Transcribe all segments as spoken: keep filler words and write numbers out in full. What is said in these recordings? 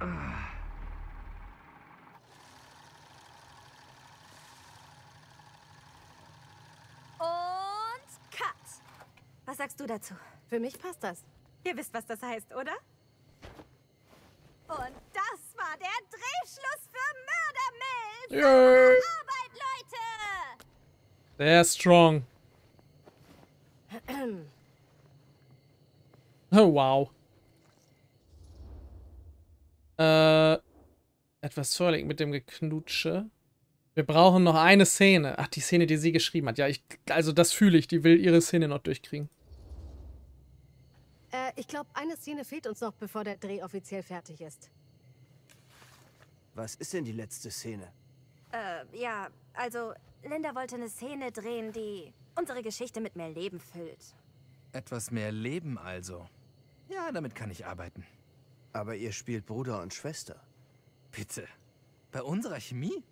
Und cut! Was sagst du dazu? Für mich passt das. Ihr wisst, was das heißt, oder? Und das war der Drehschluss für Mördermeld! Yeah. Arbeit, Leute! They're strong. Oh, wow. Äh, etwas vorliegen mit dem Geknutsche. Wir brauchen noch eine Szene. Ach, die Szene, die sie geschrieben hat. Ja, ich, also das fühle ich. Die will ihre Szene noch durchkriegen. Äh, ich glaube, eine Szene fehlt uns noch, bevor der Dreh offiziell fertig ist. Was ist denn die letzte Szene? Äh, ja, also Linda wollte eine Szene drehen, die unsere Geschichte mit mehr Leben füllt. Etwas mehr Leben also. Ja, damit kann ich arbeiten. Aber ihr spielt Bruder und Schwester. Bitte? Bei unserer Chemie?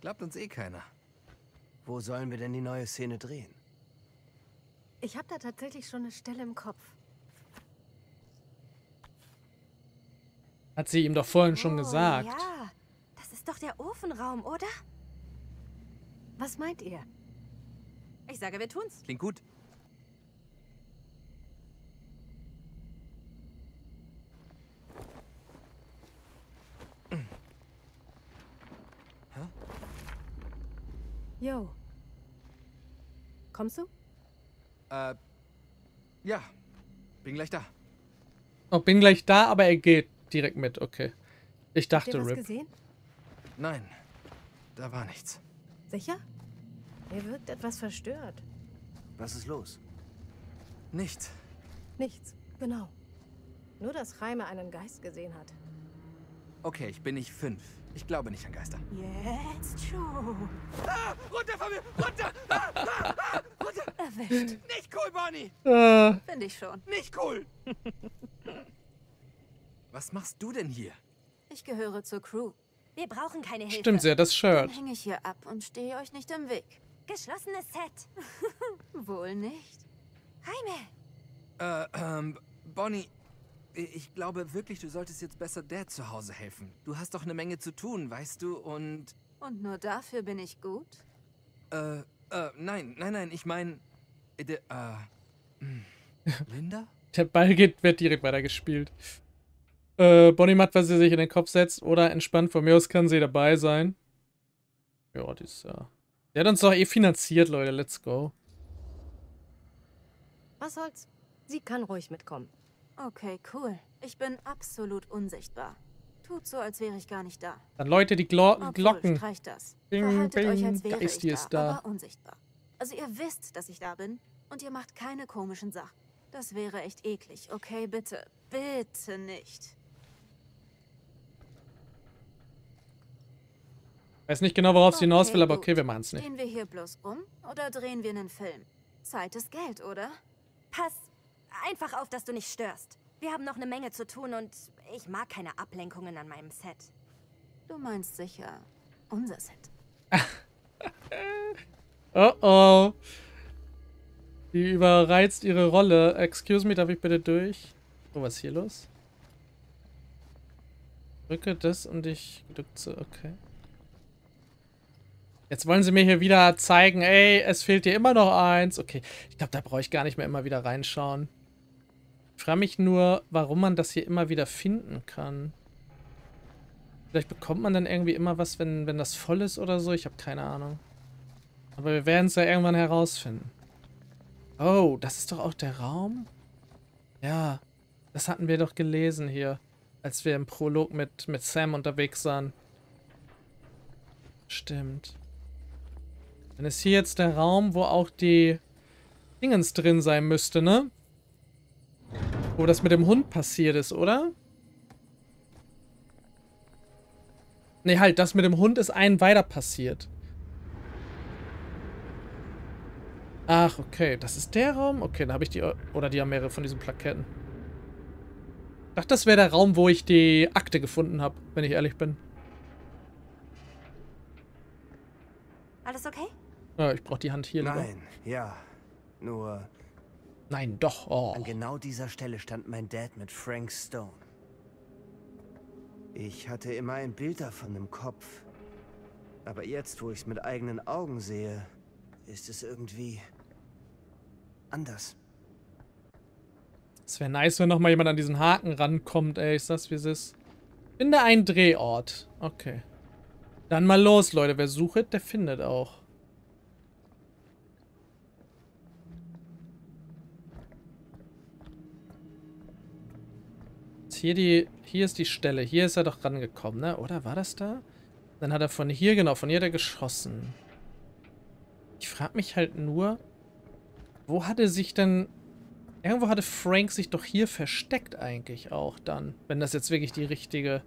Glaubt uns eh keiner. Wo sollen wir denn die neue Szene drehen? Ich habe da tatsächlich schon eine Stelle im Kopf. Hat sie ihm doch vorhin schon oh, gesagt. Ja, das ist doch der Ofenraum, oder? Was meint ihr? Ich sage, wir tun's. Klingt gut. Jo. Kommst du? Äh, ja. Bin gleich da. Oh, bin gleich da, aber er geht direkt mit. Okay. Ich dachte, Rip. Hast du was gesehen? Nein, da war nichts. Sicher? Er wirkt etwas verstört. Was ist los? Nichts. Nichts, genau. Nur, dass Reimer einen Geist gesehen hat. Okay, ich bin nicht fünf. Ich glaube nicht an Geister. Jetzt schon. Ah, runter von mir! Runter! Ah, ah, ah, runter! Erwischt. Nicht cool, Bonnie! Äh. Finde ich schon. Nicht cool! Was machst du denn hier? Ich gehöre zur Crew. Wir brauchen keine Hilfe. Stimmt sehr, das Shirt. Dann hänge ich hier ab und stehe euch nicht im Weg. Geschlossenes Set. Wohl nicht. Heime! Äh, ähm, Bonnie... Ich glaube wirklich, du solltest jetzt besser Dad zu Hause helfen. Du hast doch eine Menge zu tun, weißt du, und... Und nur dafür bin ich gut? Äh, äh, nein, nein, nein, ich meine... Äh, äh, Linda? Der Ball geht, wird direkt weitergespielt. Äh, Bonnie macht, was sie sich in den Kopf setzt, oder entspannt, von mir aus kann sie dabei sein. Ja, die ist ja... Der hat uns doch eh finanziert, Leute, let's go. Was soll's? Sie kann ruhig mitkommen. Okay, cool. Ich bin absolut unsichtbar. Tut so, als wäre ich gar nicht da. Dann Leute, die Glo Obwohl, Glocken. Streicht das. Bing, bing, euch, als wäre Geist, ich ist da, aber unsichtbar. Also ihr wisst, dass ich da bin und ihr macht keine komischen Sachen. Das wäre echt eklig. Okay, bitte. Bitte nicht. Ich weiß nicht genau, worauf okay, sie hinaus will, aber okay, gut. Wir machen's nicht. Drehen wir hier bloß um oder drehen wir einen Film? Zeit ist Geld, oder? Pass einfach auf, dass du nicht störst. Wir haben noch eine Menge zu tun und ich mag keine Ablenkungen an meinem Set. Du meinst sicher unser Set. Oh oh. Die überreizt ihre Rolle. Excuse me, darf ich bitte durch? Oh, was ist hier los? Drücke das und ich glückze. Okay. Jetzt wollen sie mir hier wieder zeigen, ey, es fehlt dir immer noch eins. Okay, ich glaube, da brauche ich gar nicht mehr immer wieder reinschauen. Ich frage mich nur, warum man das hier immer wieder finden kann. Vielleicht bekommt man dann irgendwie immer was, wenn, wenn das voll ist oder so. Ich habe keine Ahnung. Aber wir werden es ja irgendwann herausfinden. Oh, das ist doch auch der Raum? Ja, das hatten wir doch gelesen hier, als wir im Prolog mit, mit Sam unterwegs waren. Stimmt. Dann ist hier jetzt der Raum, wo auch die Dingens drin sein müsste, ne? Wo das mit dem Hund passiert ist, oder? Ne, halt, das mit dem Hund ist einen weiter passiert. Ach, okay, das ist der Raum? Okay, da habe ich die... Oder die haben mehrere von diesen Plaketten. Ich dachte, das wäre der Raum, wo ich die Akte gefunden habe, wenn ich ehrlich bin. Alles okay? Ja, ich brauche die Hand hier. Nein, lieber. Ja, nur... Nein, doch. Oh. An genau dieser Stelle stand mein Dad mit Frank Stone. Ich hatte immer ein Bild davon im Kopf. Aber jetzt, wo ich es mit eigenen Augen sehe, ist es irgendwie anders. Es wäre nice, wenn nochmal jemand an diesen Haken rankommt, ey. Ist das, wie es ist? Finde einen Drehort. Okay. Dann mal los, Leute. Wer sucht, der findet auch. Jetzt hier die, hier ist die Stelle. Hier ist er doch rangekommen, ne? Oder war das da? Dann hat er von hier, genau, von hier hat er geschossen. Ich frage mich halt nur, wo hatte sich denn... Irgendwo hatte Frank sich doch hier versteckt eigentlich auch dann. Wenn das jetzt wirklich die richtige...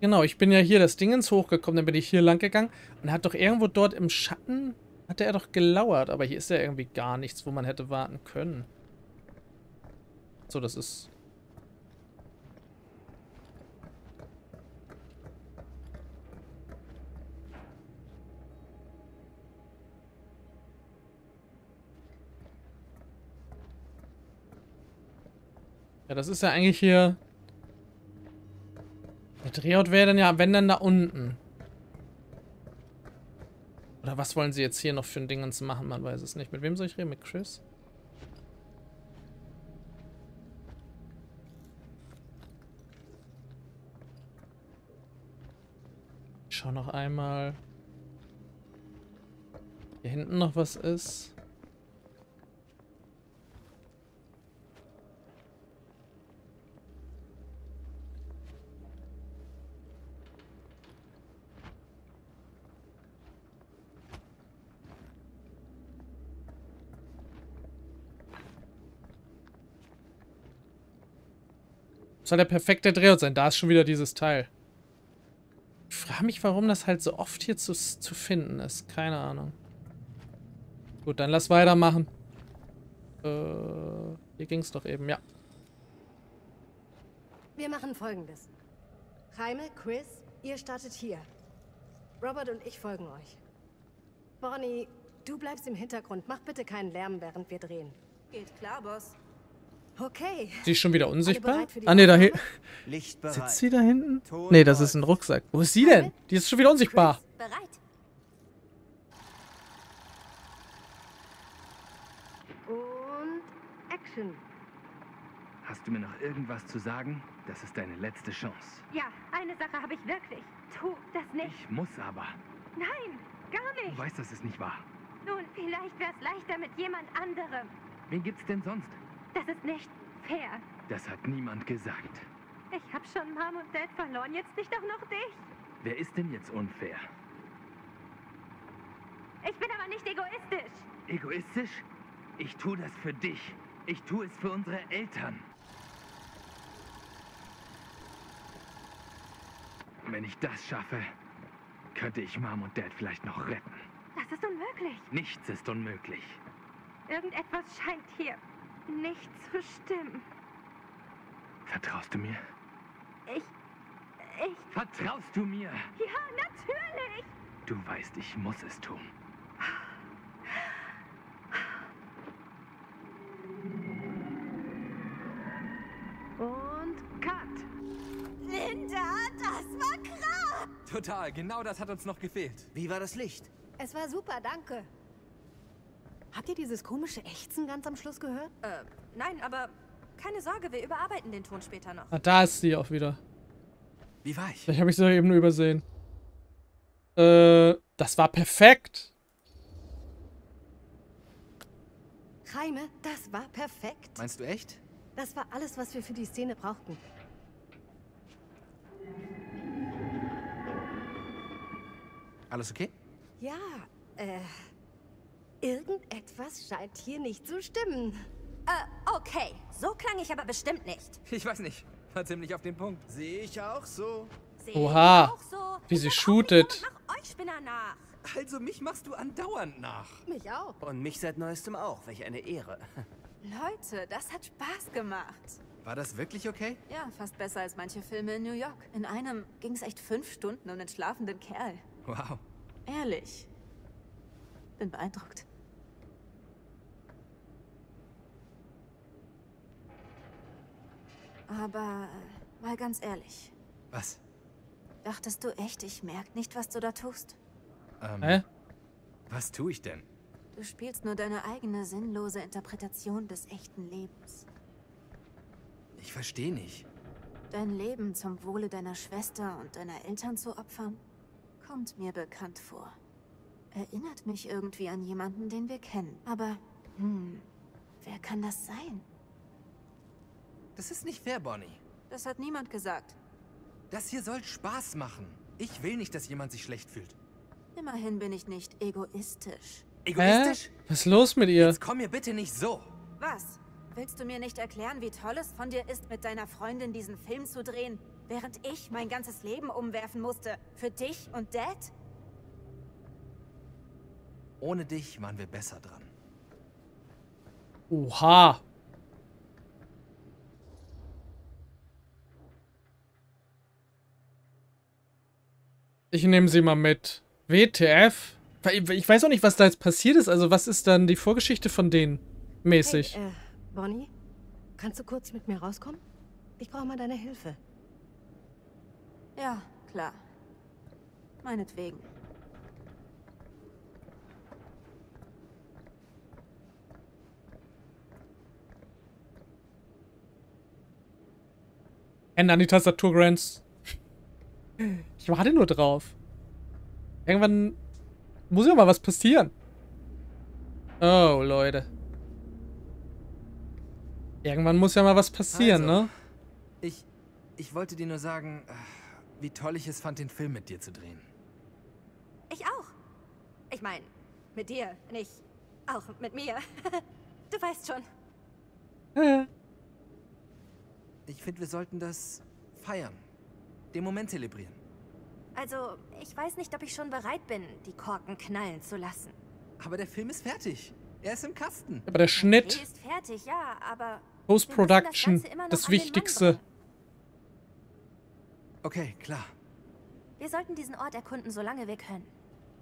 Genau, ich bin ja hier das Ding ins hochgekommen, dann bin ich hier lang gegangen. Und hat doch irgendwo dort im Schatten, hatte er doch gelauert. Aber hier ist ja irgendwie gar nichts, wo man hätte warten können. So, das ist... Ja, das ist ja eigentlich hier... Der Drehort wäre dann ja, wenn dann da unten. Oder was wollen sie jetzt hier noch für ein Dingens machen? Man weiß es nicht. Mit wem soll ich reden? Mit Chris? Ich schau noch einmal... Hier hinten noch was ist... Soll der perfekte Drehort sein. Da ist schon wieder dieses Teil. Ich frage mich, warum das halt so oft hier zu, zu finden ist. Keine Ahnung. Gut, dann lass weitermachen. Äh, hier ging es doch eben, ja. Wir machen Folgendes. Jaime, Chris, ihr startet hier. Robert und ich folgen euch. Bonnie, du bleibst im Hintergrund. Mach bitte keinen Lärm, während wir drehen. Geht klar, Boss. Okay. Sie ist schon wieder unsichtbar? Ah, ne, da hinten. Sitzt sie da hinten? Ne, das ist ein Rucksack. Wo ist sie denn? Die ist schon wieder unsichtbar. Chris, bereit. Und Action. Hast du mir noch irgendwas zu sagen? Das ist deine letzte Chance. Ja, eine Sache habe ich wirklich. Tu das nicht. Ich muss aber. Nein, gar nicht. Du weißt, das ist nicht wahr. Nun, vielleicht wäre es leichter mit jemand anderem. Wen gibt's denn sonst? Das ist nicht fair. Das hat niemand gesagt. Ich habe schon Mom und Dad verloren, jetzt nicht doch noch dich. Wer ist denn jetzt unfair? Ich bin aber nicht egoistisch. Egoistisch? Ich tue das für dich. Ich tue es für unsere Eltern. Wenn ich das schaffe, könnte ich Mom und Dad vielleicht noch retten. Das ist unmöglich. Nichts ist unmöglich. Irgendetwas scheint hier nicht zu stimmen. Vertraust du mir? Ich... ich... Vertraust du mir? Ja, natürlich! Du weißt, ich muss es tun. Und cut! Linda, das war krass! Total, genau das hat uns noch gefehlt. Wie war das Licht? Es war super, danke. Habt ihr dieses komische Ächzen ganz am Schluss gehört? Äh, nein, aber keine Sorge, wir überarbeiten den Ton später noch. Ah, da ist sie auch wieder. Wie war ich? Vielleicht habe ich sie eben nur übersehen. Äh, das war perfekt. Jaime, das war perfekt. Meinst du echt? Das war alles, was wir für die Szene brauchten. Alles okay? Ja, äh... irgendetwas scheint hier nicht zu stimmen. Äh, okay. So klang ich aber bestimmt nicht. Ich weiß nicht. War ziemlich auf den Punkt. Sehe ich auch so. Oha. Auch so. Wie sie shootet. Mach euch Spinner nach. Also mich machst du andauernd nach. Mich auch. Und mich seit neuestem auch. Welch eine Ehre. Leute, das hat Spaß gemacht. War das wirklich okay? Ja, fast besser als manche Filme in New York. In einem ging es echt fünf Stunden um den schlafenden Kerl. Wow. Ehrlich. Bin beeindruckt. Aber äh, mal ganz ehrlich. Was? Dachtest du echt, ich merke nicht, was du da tust? Ähm, Hä? Was tue ich denn? Du spielst nur deine eigene sinnlose Interpretation des echten Lebens. Ich verstehe nicht. Dein Leben zum Wohle deiner Schwester und deiner Eltern zu opfern, kommt mir bekannt vor. Erinnert mich irgendwie an jemanden, den wir kennen. Aber, hm, wer kann das sein? Das ist nicht fair, Bonnie. Das hat niemand gesagt. Das hier soll Spaß machen. Ich will nicht, dass jemand sich schlecht fühlt. Immerhin bin ich nicht egoistisch. Egoistisch? Hä? Was ist los mit ihr? Jetzt komm mir bitte nicht so. Was? Willst du mir nicht erklären, wie toll es von dir ist, mit deiner Freundin diesen Film zu drehen, während ich mein ganzes Leben umwerfen musste? Für dich und Dad? Ohne dich waren wir besser dran. Oha. Ich nehme sie mal mit. W T F? Ich weiß auch nicht, was da jetzt passiert ist. Also was ist dann die Vorgeschichte von denen mäßig? Hey, äh Bonnie, kannst du kurz mit mir rauskommen? Ich brauche mal deine Hilfe. Ja, klar. Meinetwegen. Hände an die Tastatur, Grants. Ich warte nur drauf. Irgendwann muss ja mal was passieren. Oh, Leute. Irgendwann muss ja mal was passieren, also, ne? Ich, ich wollte dir nur sagen, wie toll ich es fand, den Film mit dir zu drehen. Ich auch. Ich meine, mit dir, nicht auch mit mir. Du weißt schon. Ja. Ich finde, wir sollten das feiern. Den Moment zelebrieren. Also, ich weiß nicht, ob ich schon bereit bin, die Korken knallen zu lassen. Aber der Film ist fertig. Er ist im Kasten. Aber der Schnitt. Der ist fertig, ja, aber... Post-Production, das, das Wichtigste. Okay, klar. Wir sollten diesen Ort erkunden, solange wir können.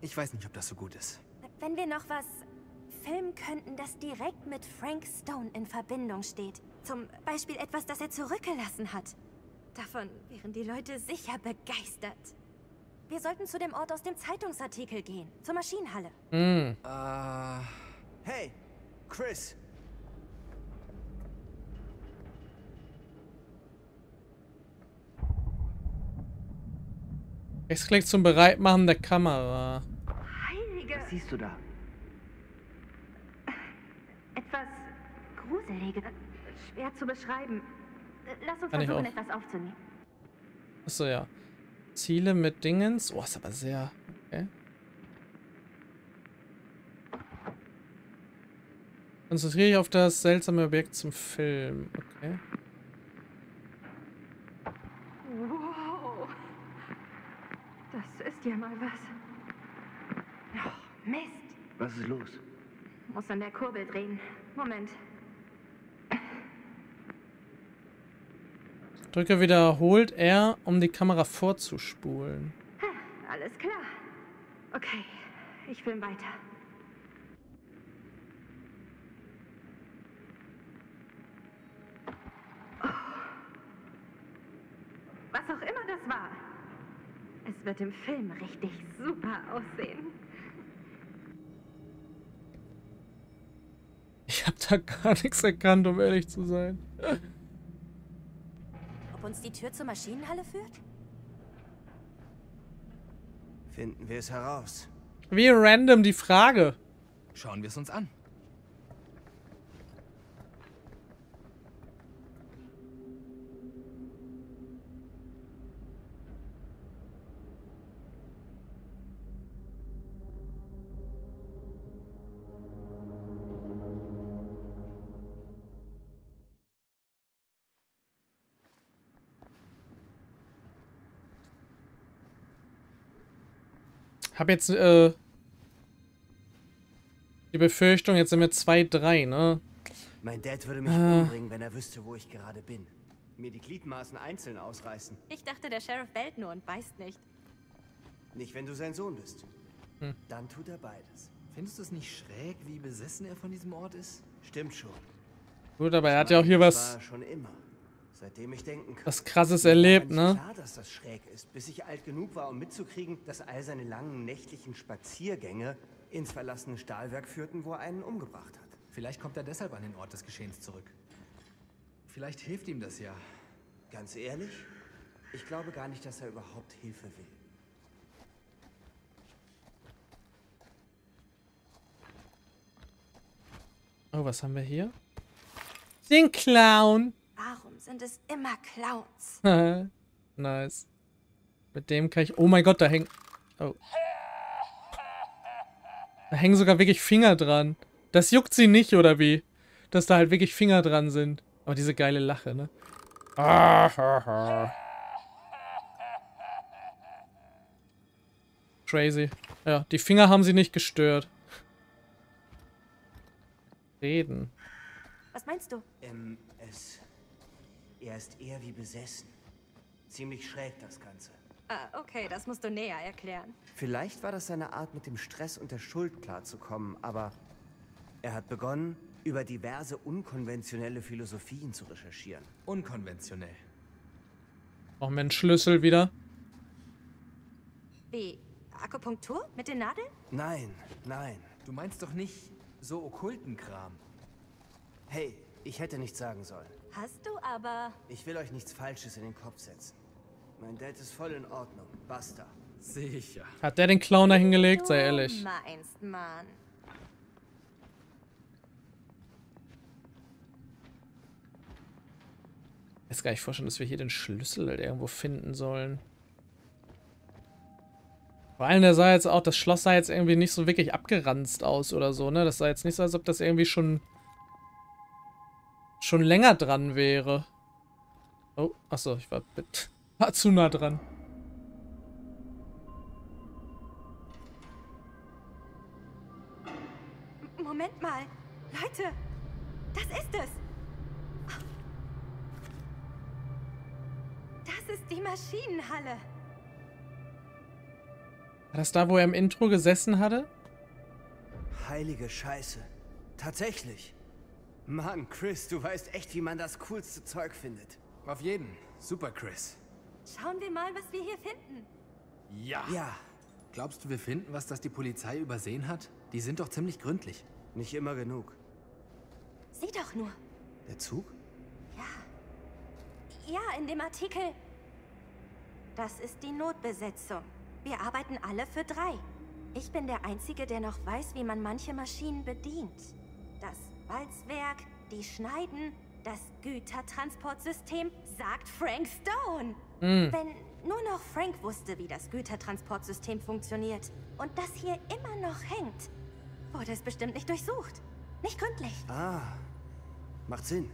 Ich weiß nicht, ob das so gut ist. Wenn wir noch was filmen könnten, das direkt mit Frank Stone in Verbindung steht. Zum Beispiel etwas, das er zurückgelassen hat. Davon wären die Leute sicher begeistert. Wir sollten zu dem Ort aus dem Zeitungsartikel gehen, zur Maschinenhalle. Mm. Uh, hey, Chris. Rechtsklick zum Bereitmachen der Kamera. Heilige. Was siehst du da? Etwas Gruseliges. Schwer zu beschreiben. Lass uns versuchen, etwas aufzunehmen. Achso, ja. Ziele mit Dingens. Oh, ist aber sehr... Okay. Konzentriere dich auf das seltsame Objekt zum Film. Okay. Wow. Das ist ja mal was. Oh, Mist. Was ist los? Muss an der Kurbel drehen. Moment. Drücke wiederholt R, um die Kamera vorzuspulen. Alles klar. Okay, ich film weiter. Oh. Was auch immer das war, es wird im Film richtig super aussehen. Ich habe da gar nichts erkannt, um ehrlich zu sein. Uns die Tür zur Maschinenhalle führt? Finden wir es heraus. Wie random die Frage. Schauen wir es uns an. Hab jetzt, äh, die Befürchtung, jetzt sind wir zwei drei, ne? Mein Dad würde mich äh. umbringen, wenn er wüsste, wo ich gerade bin. Mir die Gliedmaßen einzeln ausreißen. Ich dachte, der Sheriff bellt nur und beißt nicht. Nicht, wenn du sein Sohn bist. Hm. Dann tut er beides. Findest du es nicht schräg, wie besessen er von diesem Ort ist? Stimmt schon. Gut, aber er hat ja auch hier was... War schon immer. Seitdem ich denken kann. Was Krasses erlebt, ne? Klar, dass das schräg ist, bis ich alt genug war, um mitzukriegen, dass all seine langen nächtlichen Spaziergänge ins verlassene Stahlwerk führten, wo er einen umgebracht hat. Vielleicht kommt er deshalb an den Ort des Geschehens zurück. Vielleicht hilft ihm das ja. Ganz ehrlich, ich glaube gar nicht, dass er überhaupt Hilfe will. Oh, was haben wir hier? Den Clown! Warum sind es immer Clowns? Nice. Mit dem kann ich... Oh mein Gott, da hängen... Oh. Da hängen sogar wirklich Finger dran. Das juckt sie nicht, oder wie? Dass da halt wirklich Finger dran sind. Aber diese geile Lache, ne? Crazy. Ja, die Finger haben sie nicht gestört. Reden. Was meinst du? Ähm, es... Er ist eher wie besessen. Ziemlich schräg das Ganze. Ah, okay, das musst du näher erklären. Vielleicht war das seine Art, mit dem Stress und der Schuld klarzukommen, aber... Er hat begonnen, über diverse unkonventionelle Philosophien zu recherchieren. Unkonventionell. Brauchen wir einen Schlüssel wieder? Wie? Akupunktur? Mit den Nadeln? Nein, nein. Du meinst doch nicht so okkulten Kram. Hey, ich hätte nichts sagen sollen. Hast du aber... Ich will euch nichts Falsches in den Kopf setzen. Mein Dad ist voll in Ordnung. Basta. Sicher. Hat der den Clown da hingelegt? Sei ehrlich. Du meinst, Mann. Ich kann mir gar nicht vorstellen, dass wir hier den Schlüssel irgendwo finden sollen. Vor allem, der sah jetzt auch, das Schloss sah jetzt irgendwie nicht so wirklich abgeranzt aus oder so, ne? Das sah jetzt nicht so, als ob das irgendwie schon schon länger dran wäre. Oh, achso, ich war, war zu nah dran. Moment mal, Leute, das ist es. Das ist die Maschinenhalle. War das da, wo er im Intro gesessen hatte? Heilige Scheiße. Tatsächlich. Mann, Chris, du weißt echt, wie man das coolste Zeug findet. Auf jeden. Super, Chris. Schauen wir mal, was wir hier finden. Ja. Ja. Glaubst du, wir finden was, das die Polizei übersehen hat? Die sind doch ziemlich gründlich. Nicht immer genug. Sieh doch nur. Der Zug? Ja, in dem Artikel. Das ist die Notbesetzung. Wir arbeiten alle für drei. Ich bin der Einzige, der noch weiß, wie man manche Maschinen bedient. Das Walzwerk, die Schneiden, das Gütertransportsystem, sagt Frank Stone. Mm. Wenn nur noch Frank wusste, wie das Gütertransportsystem funktioniert und das hier immer noch hängt, wurde es bestimmt nicht durchsucht. Nicht gründlich. Ah, macht Sinn.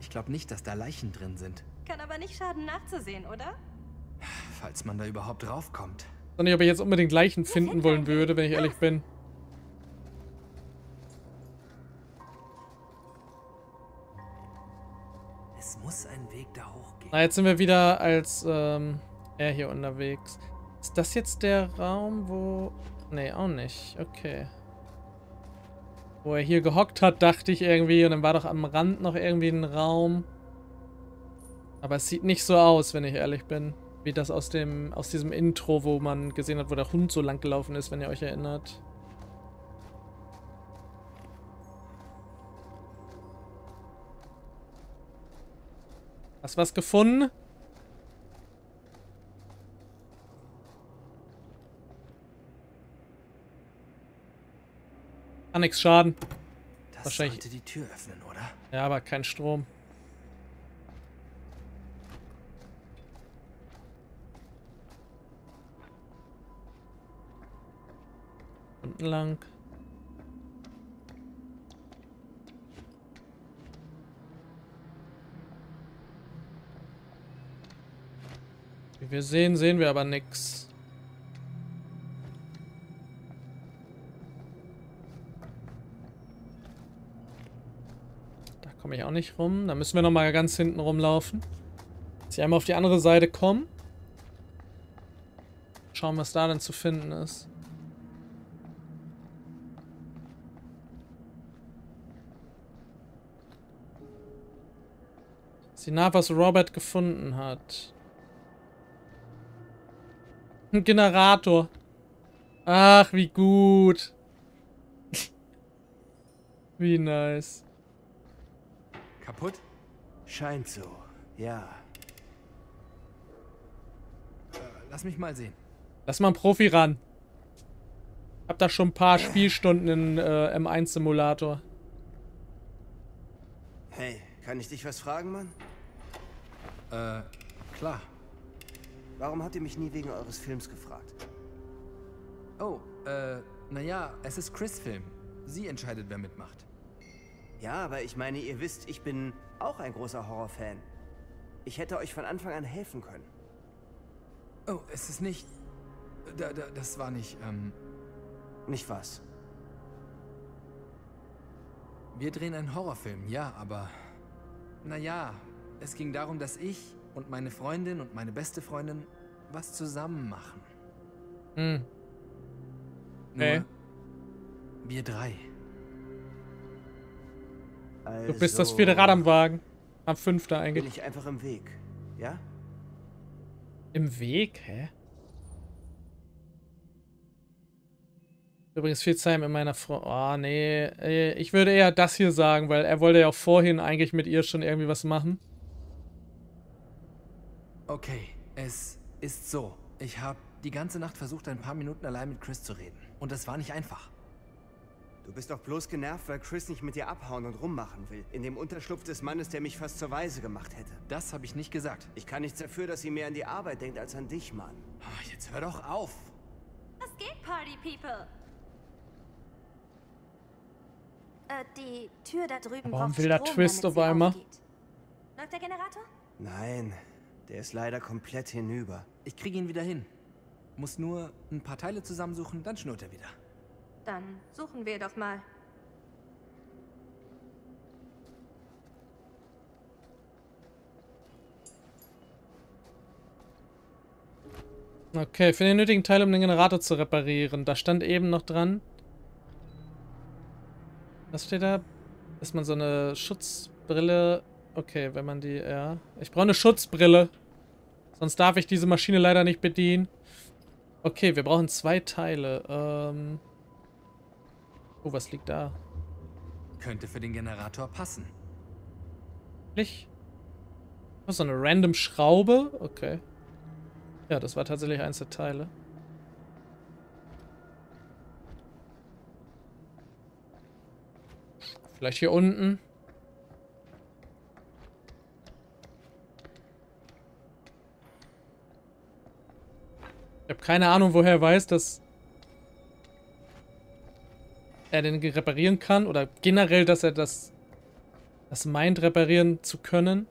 Ich glaube nicht, dass da Leichen drin sind. Kann aber nicht schaden, nachzusehen, oder? Falls man da überhaupt draufkommt. Ich weiß nicht, ob ich jetzt unbedingt Leichen finden wollen würde, wenn ich ehrlich bin. Es muss einen Weg da hochgehen. Na, jetzt sind wir wieder als ähm, er hier unterwegs. Ist das jetzt der Raum, wo... Nee, auch nicht. Okay. Wo er hier gehockt hat, dachte ich irgendwie. Und dann war doch am Rand noch irgendwie ein Raum. Aber es sieht nicht so aus, wenn ich ehrlich bin. Wie das aus dem aus diesem Intro, wo man gesehen hat, wo der Hund so lang gelaufen ist, wenn ihr euch erinnert. Hast du was gefunden? Kann nichts schaden. Das wahrscheinlich sollte die Tür öffnen, oder? Ja, aber kein Strom. Unten lang. Wie wir sehen, sehen wir aber nichts. Komme ich auch nicht rum. Da müssen wir noch mal ganz hinten rumlaufen. Jetzt hier einmal auf die andere Seite kommen. Schauen, was da denn zu finden ist. Ist Sie nahm, was Robert gefunden hat. Ein Generator. Ach, wie gut. Wie nice. Kaputt? Scheint so, ja. Äh, lass mich mal sehen. Lass mal einen Profi ran. Hab da schon ein paar Spielstunden in äh, M eins Simulator. Hey, kann ich dich was fragen, Mann? Äh, klar. Warum habt ihr mich nie wegen eures Films gefragt? Oh, äh, naja, es ist Chris' Film. Sie entscheidet, wer mitmacht. Ja, aber ich meine, ihr wisst, ich bin auch ein großer Horrorfan. Ich hätte euch von Anfang an helfen können. Oh, es ist nicht... Da, da, das war nicht, ähm... Nicht was? Wir drehen einen Horrorfilm, ja, aber... Naja, es ging darum, dass ich und meine Freundin und meine beste Freundin was zusammen machen. Hm. Okay. Nur wir drei. Also, du bist das vierte Rad am Wagen. Am fünften eigentlich. Bin ich einfach im Weg, ja? Im Weg? Hä? Übrigens viel Zeit mit meiner Frau. Oh, nee. Ich würde eher das hier sagen, weil er wollte ja auch vorhin eigentlich mit ihr schon irgendwie was machen. Okay, es ist so. Ich habe die ganze Nacht versucht, ein paar Minuten allein mit Chris zu reden. Und das war nicht einfach. Du bist doch bloß genervt, weil Chris nicht mit dir abhauen und rummachen will. In dem Unterschlupf des Mannes, der mich fast zur Waise gemacht hätte. Das habe ich nicht gesagt. Ich kann nichts dafür, dass sie mehr an die Arbeit denkt als an dich, Mann. Oh, jetzt hör doch auf. Was geht, Party People? Äh, die Tür da drüben. Warum will der Twist auf einmal? Läuft der Generator? Nein, der ist leider komplett hinüber. Ich kriege ihn wieder hin. Muss nur ein paar Teile zusammensuchen, dann schnurrt er wieder. Dann suchen wir doch mal. Okay, für den nötigen Teil, um den Generator zu reparieren. Da stand eben noch dran. Was steht da? Ist man so eine Schutzbrille? Okay, wenn man die... Ja. Ich brauche eine Schutzbrille. Sonst darf ich diese Maschine leider nicht bedienen. Okay, wir brauchen zwei Teile. Ähm... Oh, was liegt da? Könnte für den Generator passen. Ich? So eine random Schraube? Okay. Ja, das war tatsächlich eins der Teile. Vielleicht hier unten. Ich habe keine Ahnung, woher er weiß, dass er den reparieren kann oder generell, dass er das, das meint, reparieren zu können.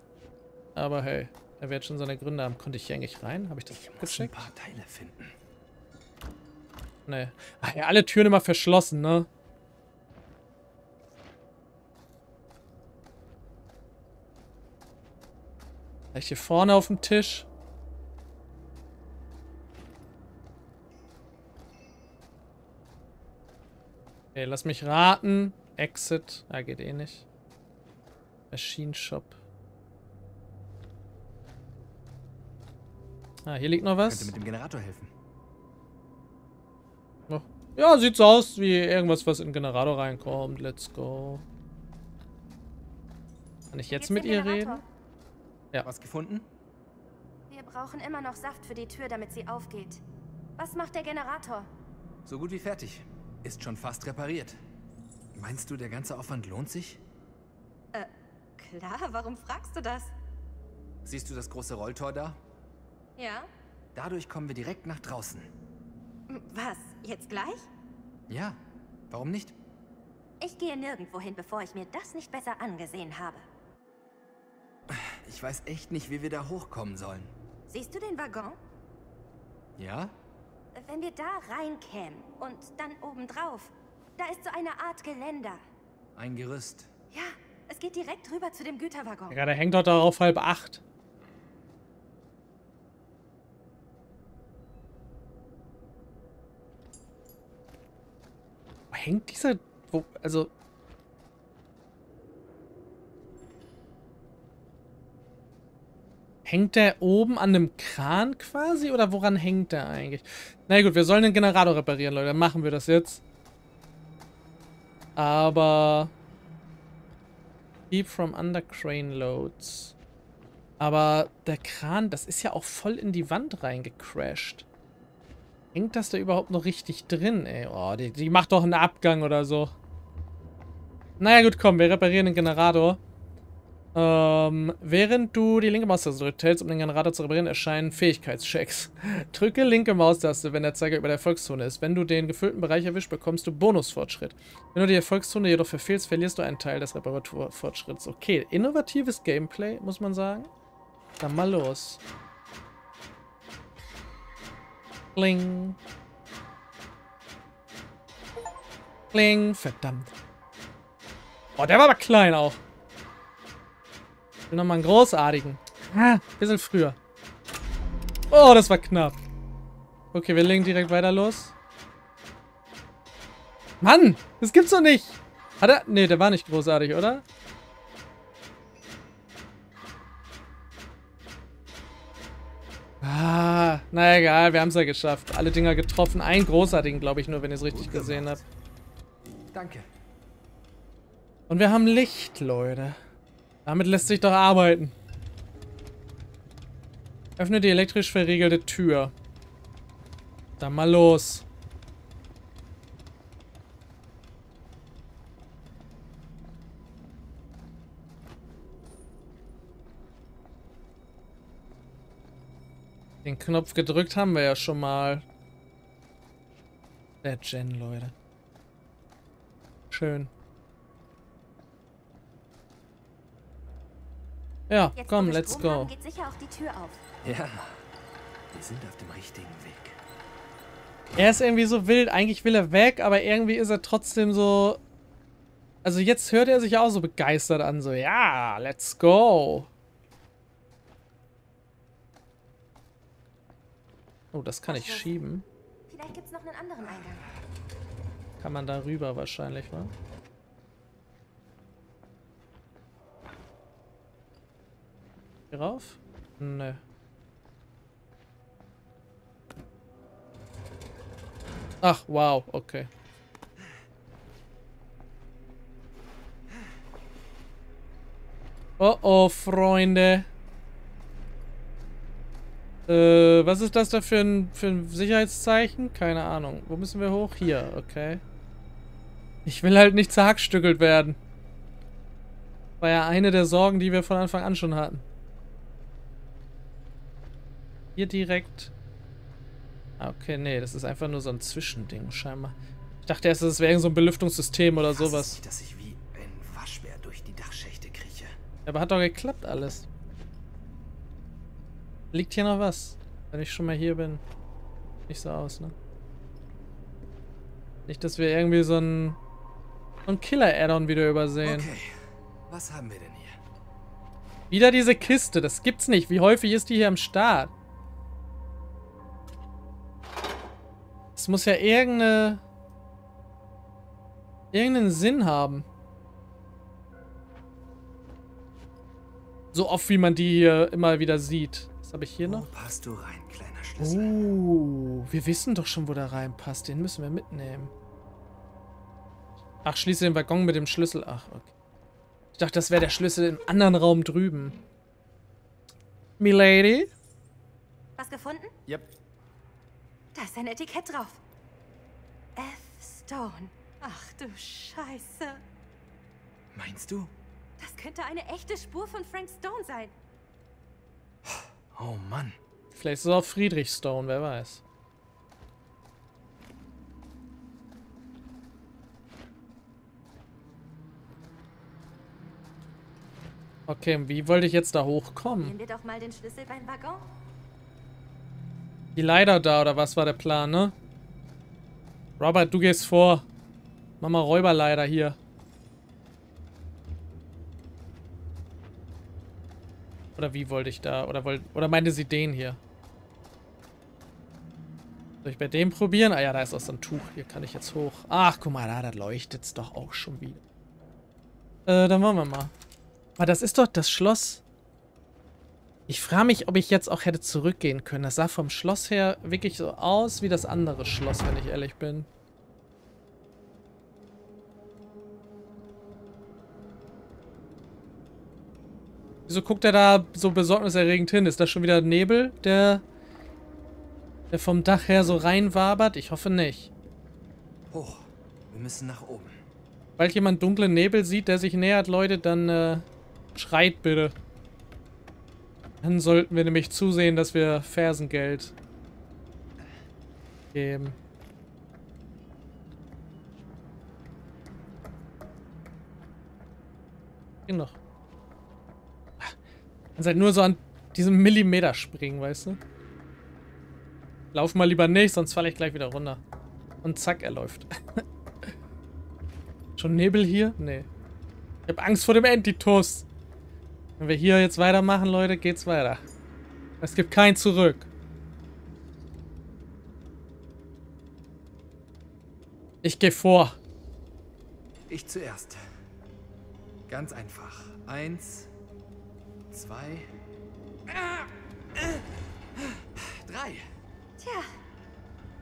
Aber hey, er wird schon seine Gründe haben. Konnte ich hier eigentlich rein? Habe ich das abgecheckt? Ich muss ein paar Teile finden. Nee. Ach ja, alle Türen immer verschlossen, ne? Vielleicht hier vorne auf dem Tisch. Okay, lass mich raten. Exit. Ah, geht eh nicht. Machine Shop. Ah, hier liegt noch was. Könnte mit dem Generator helfen. Oh. Ja, sieht so aus wie irgendwas, was in den Generator reinkommt. Let's go. Kann ich jetzt mit ihr reden? Ja. Was gefunden? Wir brauchen immer noch Saft für die Tür, damit sie aufgeht. Was macht der Generator? So gut wie fertig. Ist schon fast repariert. Meinst du, der ganze Aufwand lohnt sich? Äh, klar, warum fragst du das? Siehst du das große Rolltor da? Ja. Dadurch kommen wir direkt nach draußen. Was, jetzt gleich? Ja, warum nicht? Ich gehe nirgendwo hin, bevor ich mir das nicht besser angesehen habe. Ich weiß echt nicht, wie wir da hochkommen sollen. Siehst du den Waggon? Ja. Wenn wir da reinkämen und dann obendrauf, da ist so eine Art Geländer. Ein Gerüst. Ja, es geht direkt rüber zu dem Güterwaggon. Ja, der hängt doch darauf halb acht. Wo hängt dieser... Wo, also... Hängt der oben an einem Kran quasi? Oder woran hängt der eigentlich? Na gut, wir sollen den Generator reparieren, Leute. Dann machen wir das jetzt. Aber... Keep from under crane loads. Aber der Kran, das ist ja auch voll in die Wand reingecrashed. Hängt das da überhaupt noch richtig drin, ey? Oh, die, die macht doch einen Abgang oder so. Naja gut, komm, wir reparieren den Generator. Ähm, während du die linke Maustaste drückst, um den Generator zu reparieren, erscheinen Fähigkeitschecks. Drücke linke Maustaste, wenn der Zeiger über der Erfolgszone ist. Wenn du den gefüllten Bereich erwischt, bekommst du Bonusfortschritt. Wenn du die Erfolgszone jedoch verfehlst, verlierst du einen Teil des Reparaturfortschritts. Okay, innovatives Gameplay, muss man sagen. Dann mal los. Kling. Kling, verdammt. Oh, der war aber klein auch. Ich will nochmal einen großartigen. Ah, ein bisschen früher. Oh, das war knapp. Okay, wir legen direkt weiter los. Mann, das gibt's doch nicht. Hat er? Ne, der war nicht großartig, oder? Ah, na egal, wir haben's ja geschafft. Alle Dinger getroffen. Einen großartigen, glaube ich, nur wenn ich es richtig gesehen habe. Danke. Und wir haben Licht, Leute. Damit lässt sich doch arbeiten. Öffne die elektrisch verriegelte Tür. Dann mal los. Den Knopf gedrückt haben wir ja schon mal. Der Gen, Leute. Schön. Ja, jetzt, komm, let's go. Haben, geht sicher auch die Tür auf. Ja, wir sind auf dem richtigen Weg. Er ist irgendwie so wild. Eigentlich will er weg, aber irgendwie ist er trotzdem so... Also jetzt hört er sich auch so begeistert an. So, ja, let's go. Oh, das kann ich schieben. Vielleicht gibt's noch einen anderen Eingang. Kann man da rüber wahrscheinlich, wa? Rauf? Nö. Ach, wow, okay. Oh oh, Freunde. Äh, was ist das da für ein, für ein Sicherheitszeichen? Keine Ahnung. Wo müssen wir hoch? Hier, okay. Ich will halt nicht zerhackstückelt werden. War ja eine der Sorgen, die wir von Anfang an schon hatten. Hier direkt. Okay, nee, das ist einfach nur so ein Zwischending, scheinbar. Ich dachte erst, das wäre irgend so ein Belüftungssystem oder sowas. Dass ich wie ein Waschbär durch die Dachschächte krieche. Aber hat doch geklappt alles. Liegt hier noch was? Wenn ich schon mal hier bin. Nicht so aus, ne? Nicht, dass wir irgendwie so ein, so ein Killer-Add-on wieder übersehen. Okay, was haben wir denn hier? Wieder diese Kiste, das gibt's nicht. Wie häufig ist die hier am Start? Es muss ja irgendeine, irgendeinen Sinn haben. So oft, wie man die hier immer wieder sieht. Was habe ich hier noch? Wo passt du rein, kleiner Schlüssel? Oh, wir wissen doch schon, wo der reinpasst. Den müssen wir mitnehmen. Ach, schließe den Waggon mit dem Schlüssel. Ach, okay. Ich dachte, das wäre der Schlüssel im anderen Raum drüben. Milady? Was gefunden? Yep. Da ist ein Etikett drauf. F. Stone. Ach du Scheiße. Meinst du? Das könnte eine echte Spur von Frank Stone sein. Oh Mann. Vielleicht ist es auch Friedrich Stone, wer weiß. Okay, wie wollte ich jetzt da hochkommen? Nehmen wir doch mal den Schlüssel beim Waggon. Die Leiter da, oder was war der Plan, ne? Robert, du gehst vor. Mach mal Räuberleiter hier. Oder wie wollte ich da? Oder, wollt, oder meinte sie den hier? Soll ich bei dem probieren? Ah ja, da ist auch so ein Tuch. Hier kann ich jetzt hoch. Ach, guck mal, da, da leuchtet's doch auch schon wieder. Äh, dann wollen wir mal. Aber das ist doch das Schloss. Ich frage mich, ob ich jetzt auch hätte zurückgehen können. Das sah vom Schloss her wirklich so aus wie das andere Schloss, wenn ich ehrlich bin. Wieso guckt er da so besorgniserregend hin? Ist das schon wieder Nebel, der, der vom Dach her so reinwabert? Ich hoffe nicht. Oh, wir müssen nach oben. Weil jemand dunklen Nebel sieht, der sich nähert, Leute, dann äh, schreit bitte. Dann sollten wir nämlich zusehen, dass wir Fersengeld geben. Genug. Man sollte nur so an diesem Millimeter springen, weißt du? Lauf mal lieber nicht, sonst falle ich gleich wieder runter. Und zack, er läuft. Schon Nebel hier? Nee. Ich habe Angst vor dem Entitus. Wenn wir hier jetzt weitermachen, Leute, geht's weiter. Es gibt kein Zurück. Ich gehe vor. Ich zuerst. Ganz einfach. Eins... Zwei. Drei. Tja,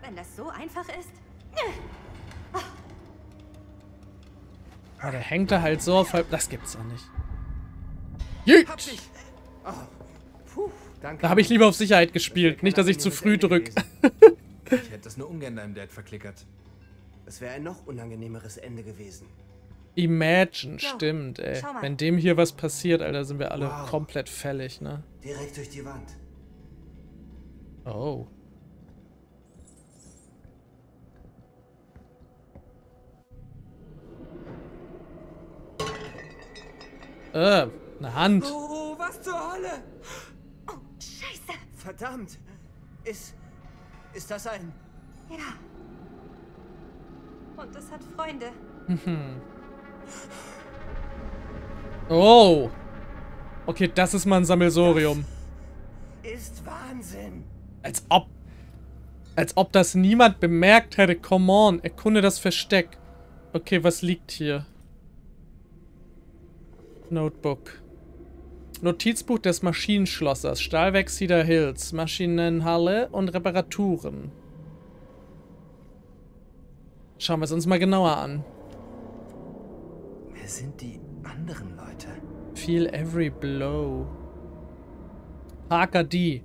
wenn das so einfach ist. Oh. Ja, der hängt da halt so auf halb. Das gibt's doch nicht. Jut! Oh. Puh, danke. Da habe ich lieber auf Sicherheit gespielt. Das nicht, dass ich zu früh drücke. Ich hätte das nur ungern deinem Dad verklickert. Das wäre ein noch unangenehmeres Ende gewesen. Imagine, so, stimmt, ey. Wenn dem hier was passiert, Alter, sind wir alle wow. komplett fällig, ne? Direkt durch die Wand. Oh. Äh, eine Hand. Oh, was zur Hölle? Oh, Scheiße. Verdammt. Ist, ist das ein... Ja. Und es hat Freunde. Mhm. Oh. Okay, das ist mal ein Sammelsorium. Das ist Wahnsinn. Als ob. Als ob das niemand bemerkt hätte. Come on, erkunde das Versteck. Okay, was liegt hier? Notebook. Notizbuch des Maschinenschlossers. Stahlwerk Cedar Hills. Maschinenhalle und Reparaturen. Schauen wir es uns mal genauer an. Wer sind die anderen Leute? Feel every blow. Parker D.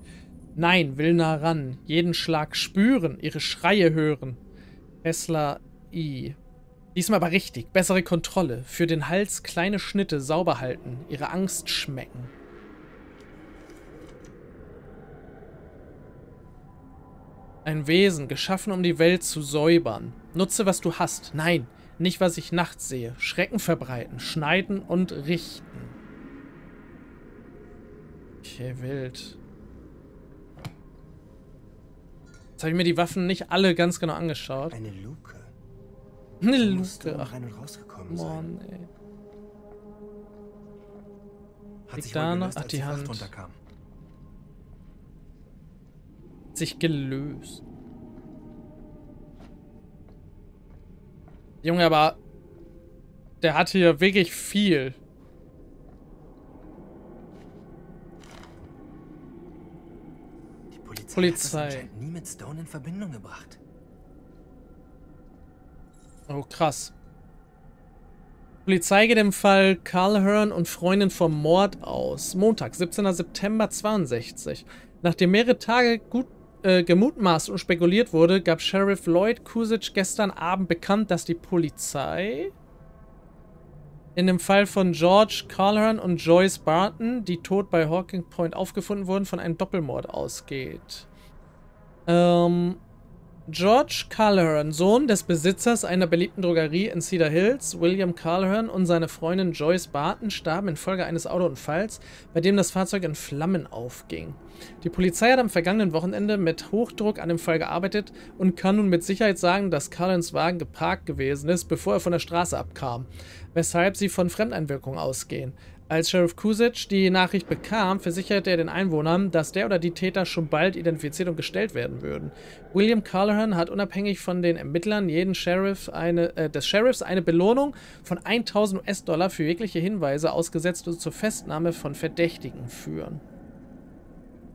Nein, will nah ran. Jeden Schlag spüren, ihre Schreie hören. Hessler I. Diesmal aber richtig. Bessere Kontrolle. Für den Hals kleine Schnitte sauber halten. Ihre Angst schmecken. Ein Wesen, geschaffen, um die Welt zu säubern. Nutze, was du hast. Nein. Nicht, was ich nachts sehe. Schrecken verbreiten, schneiden und richten. Okay, wild. Jetzt habe ich mir die Waffen nicht alle ganz genau angeschaut. Eine Luke. Eine Luke. Ach, Mann, ey. Hat sich da noch? Ach, die Hand. Hat sich gelöst. Junge, aber der hat hier wirklich viel. Die Polizei, Polizei. hat das anscheinend nie mit Stone in Verbindung gebracht. Oh, krass. Polizei geht im Fall Calhoun und Freundin vom Mord aus. Montag, siebzehnter September zweiundsechzig. Nachdem mehrere Tage gut Äh, gemutmaßt und spekuliert wurde, gab Sheriff Lloyd Kusic gestern Abend bekannt, dass die Polizei in dem Fall von George Calhoun und Joyce Barton, die tot bei Hawking Point aufgefunden wurden, von einem Doppelmord ausgeht. Ähm, George Calhoun, Sohn des Besitzers einer beliebten Drogerie in Cedar Hills, William Calhoun und seine Freundin Joyce Barton starben infolge eines Autounfalls, bei dem das Fahrzeug in Flammen aufging. Die Polizei hat am vergangenen Wochenende mit Hochdruck an dem Fall gearbeitet und kann nun mit Sicherheit sagen, dass Calhouns Wagen geparkt gewesen ist, bevor er von der Straße abkam, weshalb sie von Fremdeinwirkung ausgehen. Als Sheriff Kusic die Nachricht bekam, versicherte er den Einwohnern, dass der oder die Täter schon bald identifiziert und gestellt werden würden. William Calhoun hat unabhängig von den Ermittlern jeden Sheriff eine, äh, des Sheriffs eine Belohnung von tausend US-Dollar für jegliche Hinweise ausgesetzt und zur Festnahme von Verdächtigen führen.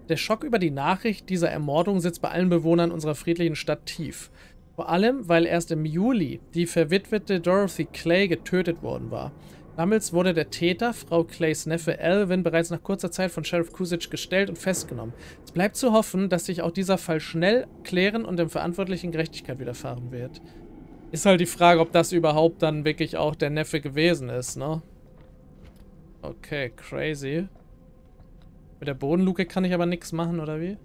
Der Schock über die Nachricht dieser Ermordung sitzt bei allen Bewohnern unserer friedlichen Stadt tief. Vor allem, weil erst im Juli die verwitwete Dorothy Clay getötet worden war. Damals wurde der Täter, Frau Clays Neffe Alvin, bereits nach kurzer Zeit von Sheriff Kusic gestellt und festgenommen. Es bleibt zu hoffen, dass sich auch dieser Fall schnell klären und dem Verantwortlichen Gerechtigkeit widerfahren wird. Ist halt die Frage, ob das überhaupt dann wirklich auch der Neffe gewesen ist, ne? Okay, crazy. Mit der Bodenluke kann ich aber nichts machen, oder wie?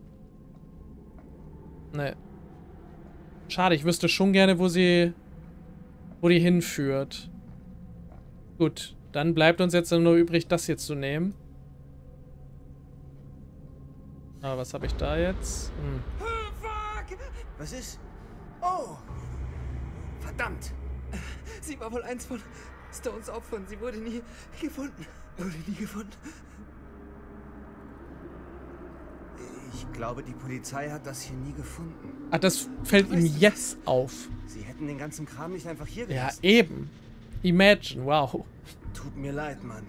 Nee. Schade, ich wüsste schon gerne, wo sie... wo die hinführt. Gut, dann bleibt uns jetzt nur übrig, das hier zu nehmen. Aber was habe ich da jetzt? Hm. Was ist? Oh! Verdammt! Sie war wohl eins von Stones Opfern. Sie wurde nie gefunden. Wurde nie gefunden. Ich glaube, die Polizei hat das hier nie gefunden. Ach, das fällt ihm jetzt auf. Sie hätten den ganzen Kram nicht einfach hier gelassen. Ja, eben. Imagine, wow. Tut mir leid, Mann.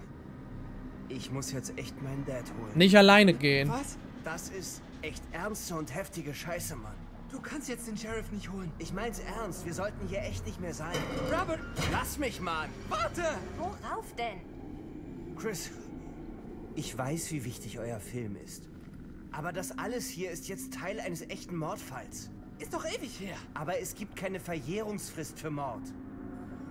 Ich muss jetzt echt meinen Dad holen. Nicht alleine gehen. Was? Das ist echt ernste und heftige Scheiße, Mann. Du kannst jetzt den Sheriff nicht holen. Ich mein's ernst, wir sollten hier echt nicht mehr sein. Robert! Lass mich, Mann! Warte! Worauf denn? Chris, ich weiß, wie wichtig euer Film ist. Aber das alles hier ist jetzt Teil eines echten Mordfalls. Ist doch ewig her. Aber es gibt keine Verjährungsfrist für Mord.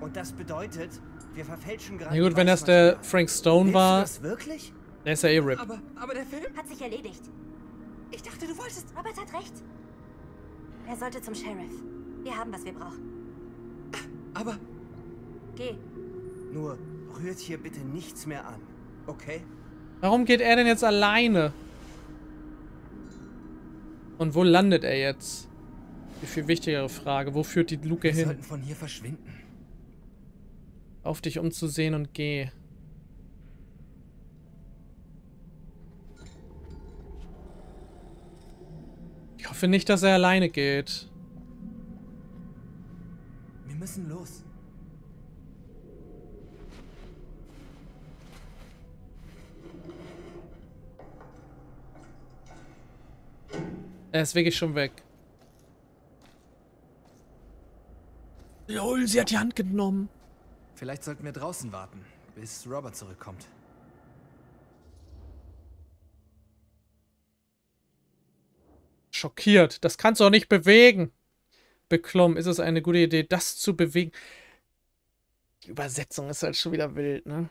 Und das bedeutet, wir verfälschen gerade... Na gut, wenn das der Frank Stone war... Willst du das wirklich? Der ist ja eh RIP. Aber, aber der Film hat sich erledigt. Ich dachte, du wolltest... Robert hat recht. Er sollte zum Sheriff. Wir haben, was wir brauchen. Aber... Geh. Nur rührt hier bitte nichts mehr an, okay? Warum geht er denn jetzt alleine? Und wo landet er jetzt? Die viel wichtigere Frage. Wo führt die Luke hin? Wir sollten von hier verschwinden. Auf dich umzusehen und geh. Ich hoffe nicht, dass er alleine geht. Wir müssen los. Er ist wirklich schon weg. Lol, sie hat die Hand genommen. Vielleicht sollten wir draußen warten, bis Robert zurückkommt. Schockiert. Das kannst du doch nicht bewegen. Beklommen. Ist es eine gute Idee, das zu bewegen? Die Übersetzung ist halt schon wieder wild, ne?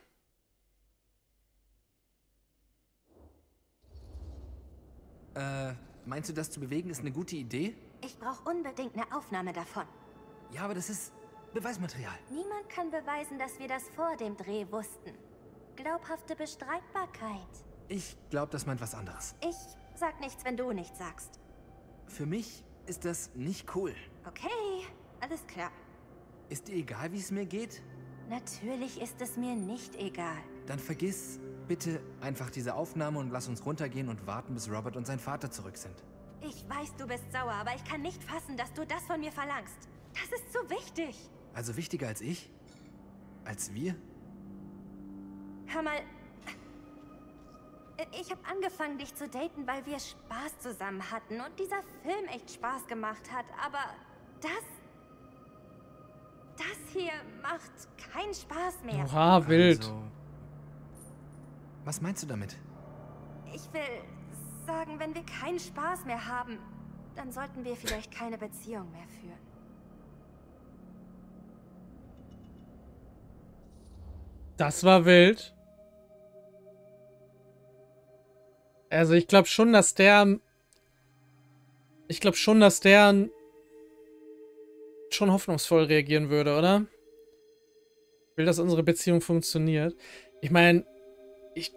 Äh, meinst du, das zu bewegen ist eine gute Idee? Ich brauche unbedingt eine Aufnahme davon. Ja, aber das ist... Beweismaterial. Niemand kann beweisen, dass wir das vor dem Dreh wussten. Glaubhafte Bestreitbarkeit. Ich glaube, das meint was anderes. Ich sag nichts, wenn du nichts sagst. Für mich ist das nicht cool. Okay, alles klar. Ist dir egal, wie es mir geht? Natürlich ist es mir nicht egal. Dann vergiss bitte einfach diese Aufnahme und lass uns runtergehen und warten, bis Robert und sein Vater zurück sind. Ich weiß, du bist sauer, aber ich kann nicht fassen, dass du das von mir verlangst. Das ist so wichtig. Also wichtiger als ich? Als wir? Hör mal. Ich habe angefangen, dich zu daten, weil wir Spaß zusammen hatten und dieser Film echt Spaß gemacht hat. Aber das... Das hier macht keinen Spaß mehr. Oha, wild. Also, was meinst du damit? Ich will sagen, wenn wir keinen Spaß mehr haben, dann sollten wir vielleicht keine Beziehung mehr führen. Das war wild. Also ich glaube schon, dass der... Ich glaube schon, dass der... schon hoffnungsvoll reagieren würde, oder? Ich will, dass unsere Beziehung funktioniert. Ich meine... Ich...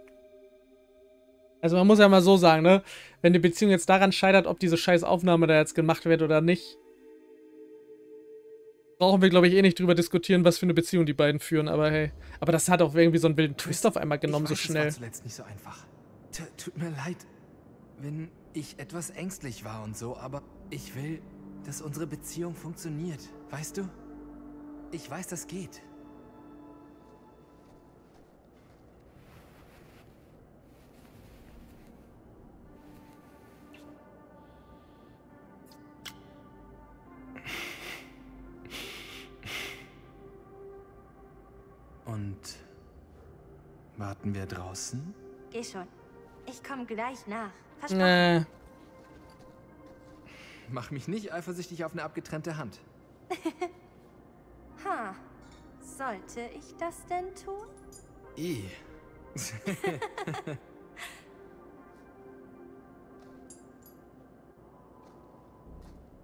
Also man muss ja mal so sagen, ne? Wenn die Beziehung jetzt daran scheitert, ob diese scheiß Aufnahme da jetzt gemacht wird oder nicht... brauchen wir, glaube ich, eh nicht drüber diskutieren, was für eine Beziehung die beiden führen, aber hey. Aber das hat auch irgendwie so einen wilden Twist auf einmal genommen, so schnell. Das war zuletzt nicht so einfach. T- tut mir leid, wenn ich etwas ängstlich war und so, aber ich will, dass unsere Beziehung funktioniert, weißt du? Ich weiß, das geht. Und warten wir draußen? Geh schon. Ich komme gleich nach. Versprochen. Äh. Mach mich nicht eifersüchtig auf eine abgetrennte Hand. Ha. Sollte ich das denn tun? I.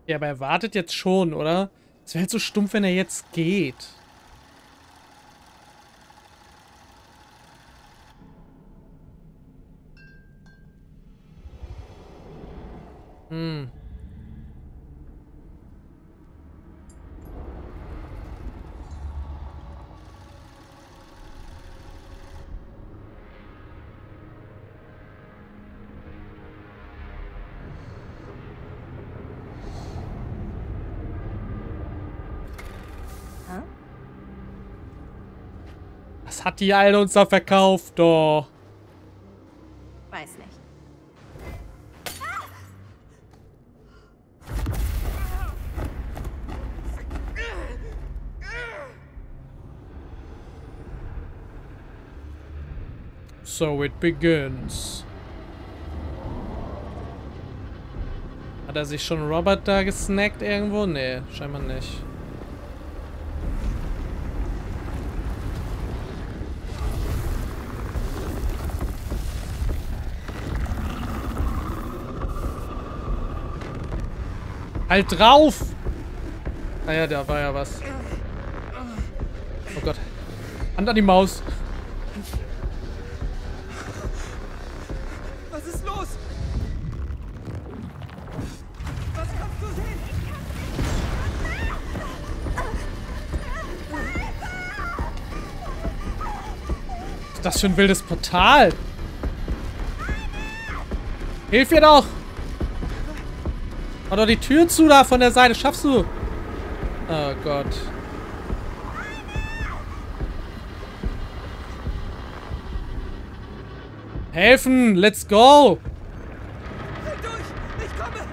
Ja, aber er wartet jetzt schon, oder? Es wäre halt so stumpf, wenn er jetzt geht. Hm. Hat die alle uns da verkauft, doch. Weiß nicht. So it begins. Hat er sich schon Robert da gesnackt irgendwo? Nee, scheinbar nicht. Halt drauf! Ah ja, da war ja was. Oh Gott. Hand an die Maus. Was ist los? Was kannst du sehen? Was ist das für ein wildes Portal? Hilf ihr doch! Mach doch die Tür zu da von der Seite, schaffst du? Oh Gott. Helfen, let's go! Halt durch, ich komme!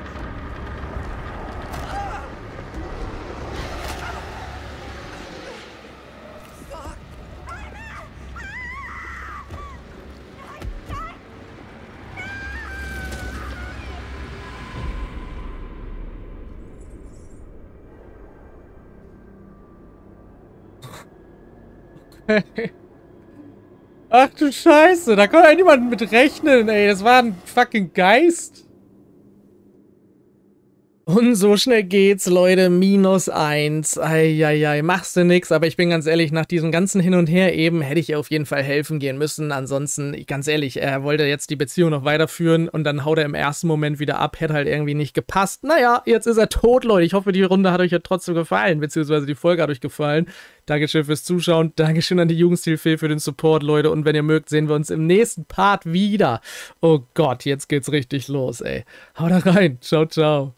Ach du Scheiße, da konnte ja niemand mit rechnen, ey. Das war ein fucking Geist. Und so schnell geht's, Leute. Minus eins. Eieiei, machst du nix. Aber ich bin ganz ehrlich, nach diesem ganzen Hin und Her eben hätte ich auf jeden Fall helfen gehen müssen. Ansonsten, ganz ehrlich, er wollte jetzt die Beziehung noch weiterführen und dann haut er im ersten Moment wieder ab. Hätte halt irgendwie nicht gepasst. Naja, jetzt ist er tot, Leute. Ich hoffe, die Runde hat euch ja trotzdem gefallen, beziehungsweise die Folge hat euch gefallen. Dankeschön fürs Zuschauen, Dankeschön an die Jugendhilfe für den Support, Leute. Und wenn ihr mögt, sehen wir uns im nächsten Part wieder. Oh Gott, jetzt geht's richtig los, ey. Haut rein. Ciao, ciao.